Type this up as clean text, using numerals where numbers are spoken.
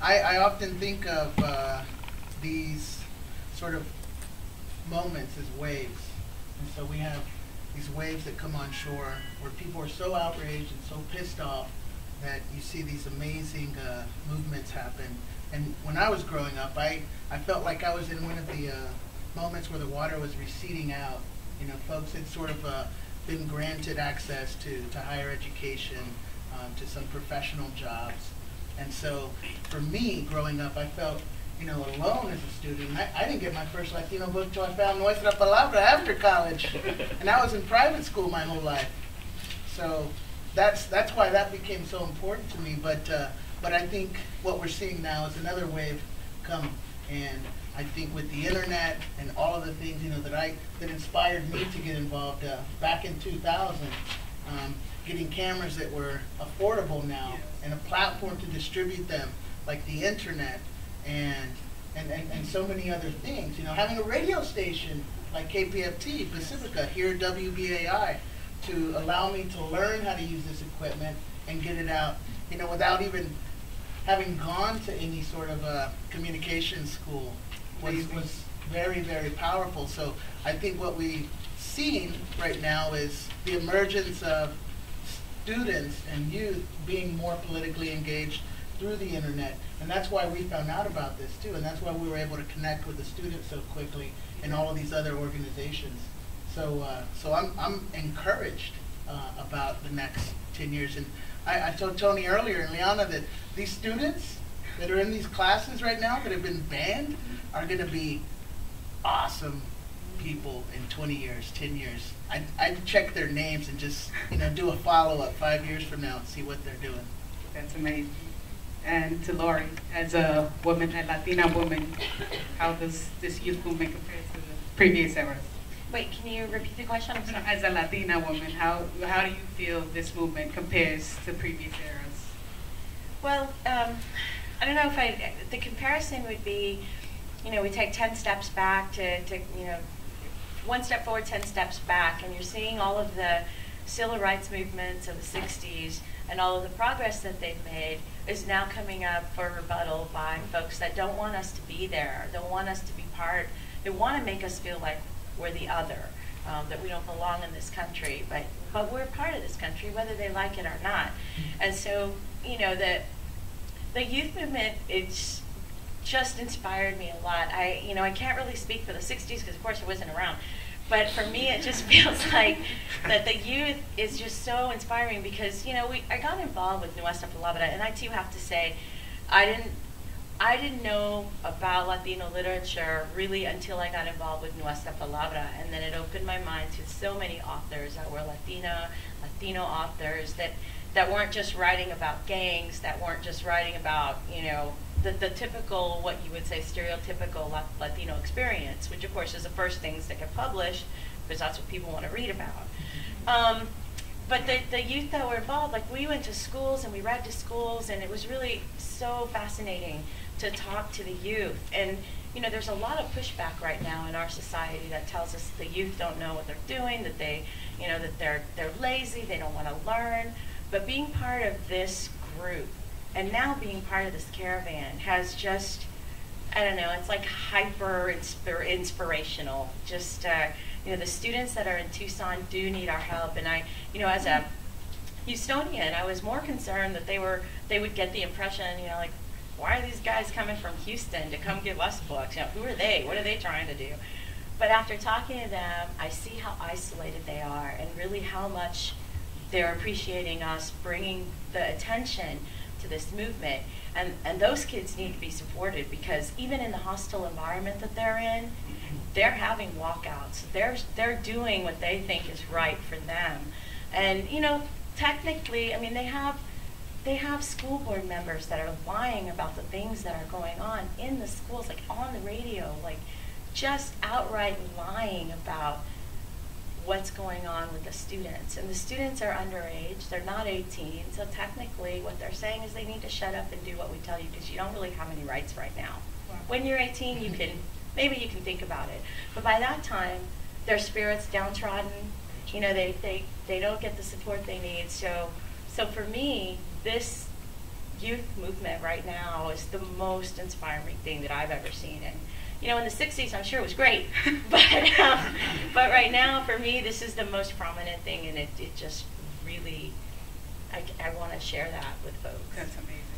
I often think of these sort of moments as waves. And so we have these waves that come on shore where people are so outraged and so pissed off that you see these amazing movements happen. And when I was growing up, I felt like I was in one of the moments where the water was receding out. You know, folks had sort of been granted access to higher education, to some professional jobs. And so for me, growing up, I felt, you know, alone as a student. I didn't get my first Latino book till I found Nuestra Palabra after college. And I was in private school my whole life. So that's why that became so important to me. But I think what we're seeing now is another wave come. And I think with the internet and all of the things, you know, that inspired me to get involved back in 2000, getting cameras that were affordable now and a platform to distribute them, like the internet and so many other things. You know, having a radio station like KPFT, Pacifica, here at WBAI, to allow me to learn how to use this equipment and get it out, you know, without even having gone to any sort of communication school was very, very powerful. So I think what we've seen right now is the emergence of students and youth being more politically engaged through the internet. And that's why we found out about this too. And that's why we were able to connect with the students so quickly and all of these other organizations. So so I'm encouraged about the next 10 years. And I told Tony earlier and Liana that these students that are in these classes right now that have been banned are going to be awesome people in 20 years, 10 years. I'd check their names and just, you know, do a follow-up 5 years from now and see what they're doing. That's amazing. And to Lori, as a woman, a Latina woman, how does this youth movement compare to the previous eras? Wait, can you repeat the question? I'm sorry. As a Latina woman, how do you feel this movement compares to previous eras? Well, I don't know if the comparison would be, you know, we take 10 steps back to you know, 1 step forward, 10 steps back, and you're seeing all of the civil rights movements of the 60s and all of the progress that they've made is now coming up for rebuttal by folks that don't want us to be there, don't want us to be part, they want to make us feel like we're the other, that we don't belong in this country, but we're part of this country, whether they like it or not. And so, you know, the youth movement, it's just inspired me a lot. You know, I can't really speak for the 60s because, of course, I wasn't around. But for me, it just feels like that the youth is just so inspiring because, you know, I got involved with Nuestra Palabra, and I too have to say, I didn't know about Latino literature really until I got involved with Nuestra Palabra, and then it opened my mind to so many authors that were Latino authors that weren't just writing about gangs, that weren't just writing about, you know, the typical, what you would say, stereotypical Latino experience, which of course is the first things that get published because that's what people want to read about. But the youth that were involved, like we went to schools and we read to schools, and it was really so fascinating to talk to the youth. And you know, there's a lot of pushback right now in our society that tells us the youth don't know what they're doing, that they, you know, that they're lazy, they don't want to learn. But being part of this group and now being part of this caravan has just, I don't know, it's like hyper inspirational. Just you know, the students that are in Tucson do need our help, and I, you know, as a Houstonian, I was more concerned that they would get the impression, you know, like, why are these guys coming from Houston to come give us books? You know, who are they? What are they trying to do? But after talking to them, I see how isolated they are and really how much they're appreciating us bringing the attention to this movement. And those kids need to be supported because even in the hostile environment that they're in, they're having walkouts. They're doing what they think is right for them. And, you know, technically, I mean, they have school board members that are lying about the things that are going on in the schools, like on the radio, like just outright lying about what's going on with the students. And the students are underage, they're not 18, so technically what they're saying is they need to shut up and do what we tell you because you don't really have any rights right now. Wow. When you're 18, you can, maybe you can think about it. But by that time, their spirit's downtrodden, you know, they don't get the support they need. So for me, this youth movement right now is the most inspiring thing that I've ever seen. And you know, in the 60s, I'm sure it was great, but right now, for me, this is the most prominent thing, and it just really, I want to share that with folks. That's amazing.